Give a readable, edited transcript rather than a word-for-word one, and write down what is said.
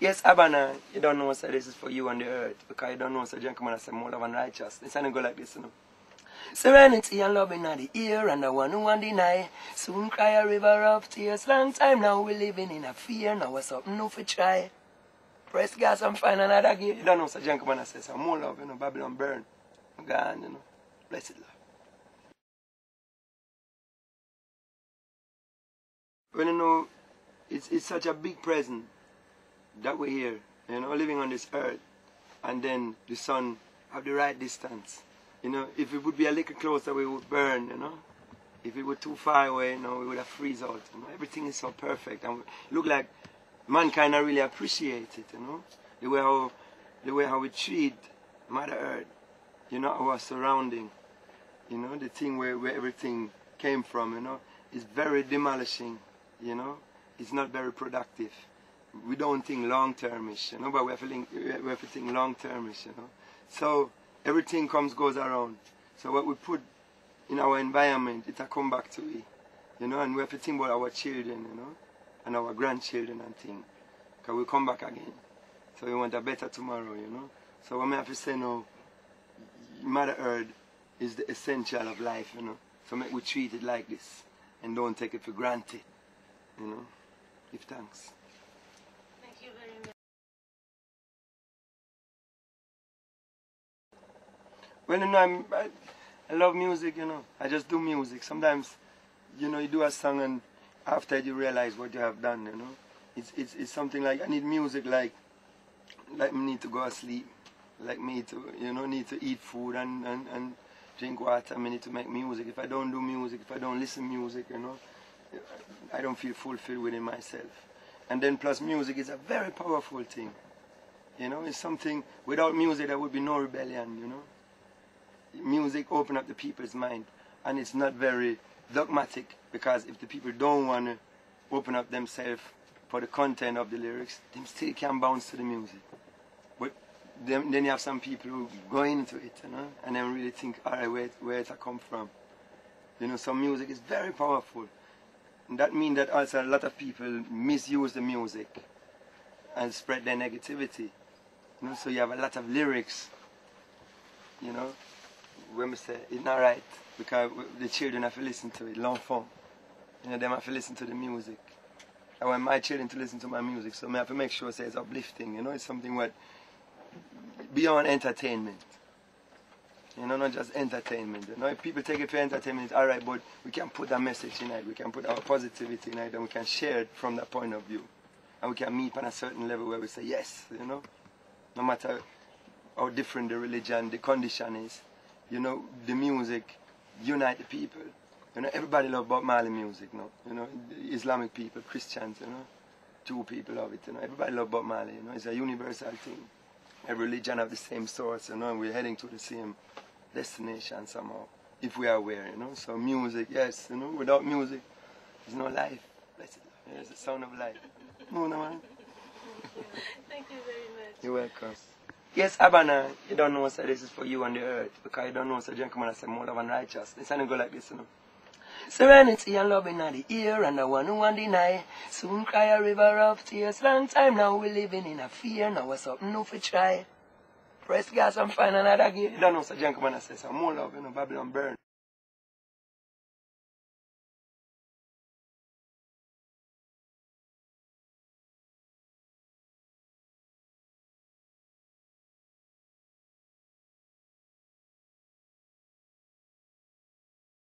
Yes, Abana, you don't know, so this is for you on the earth, because you don't know, so gentleman has a more love and righteousness. And go like this, you know. Serenity and loving are the ear and the one who won't deny. Soon cry a river of tears. Long time now we living in a fear. Now what's up? No for try. Press gas and find another gear. You don't know, so gentleman has said some more love, you know, Babylon burn. Gone, you know. Blessed love. Well, you know, it's such a big present that we're here, you know, living on this earth, and then the sun have the right distance. You know, if it would be a little closer, we would burn, you know. If it were too far away, you know, we would have freeze out. You know? Everything is so perfect, and look like mankind really appreciate it, you know. The way how we treat Mother Earth, you know, our surrounding, you know, the thing where everything came from, you know, is very demolishing, you know. It's not very productive. We don't think long-termish, you know, but we have to think long-termish, you know. So everything goes around. So what we put in our environment, it'll come back to we, you know, and we have to think about our children, you know, and our grandchildren and things, because we come back again. So we want a better tomorrow, you know. So what I have to say now, Mother Earth is the essential of life, you know. So make we treat it like this and don't take it for granted, you know. Give thanks. Well, you know, I love music, you know. I just do music. Sometimes, you know, you do a song and after you realize what you have done, you know. It's something like, I need music like me need to go to sleep, like me to, you know, need to eat food and drink water. I need to make music. If I don't do music, if I don't listen to music, you know, I don't feel fulfilled within myself. And then plus music is a very powerful thing. You know, it's something, without music there would be no rebellion, you know. Music open up the people's mind, and it's not very dogmatic, because if the people don't want to open up themselves for the content of the lyrics, they still can bounce to the music. But then you have some people who go into it, you know, and then really think, all right, where it come from. You know, so music is very powerful. And that means that also a lot of people misuse the music and spread their negativity. You know, so you have a lot of lyrics, you know, when we say it's not right, because the children have to listen to it, long form. You know, them have to listen to the music. I want my children to listen to my music, so I have to make sure it's uplifting, you know, it's something what beyond entertainment. You know, not just entertainment. You know, if people take it for entertainment, all right, but we can put that message in it, we can put our positivity in it, and we can share it from that point of view. And we can meet on a certain level where we say, yes, you know, no matter how different the religion, the condition is, you know, the music unite the people. You know, everybody loves Bob Marley music, no? You know, Islamic people, Christians, you know, two people love it, you know, everybody loves Bob Marley, you know, it's a universal thing. Every religion have the same source, you know, and we're heading to the same destination somehow, if we are aware, you know. So music, yes, you know, without music, there's no life. There's the sound of life. No, no, man. Thank you very much. You're welcome. Yes, Abana, you don't know, so this is for you on the earth, because you don't know, so gentleman has more love and righteousness. And it go like this, you know. Serenity and loving are the ear and the one who won't deny. Soon cry a river of tears. Long time now we living in a fear. Now what's up? No for try. Press gas and find another gear. You don't know, so gentleman has said some more love, you know, Babylon burn.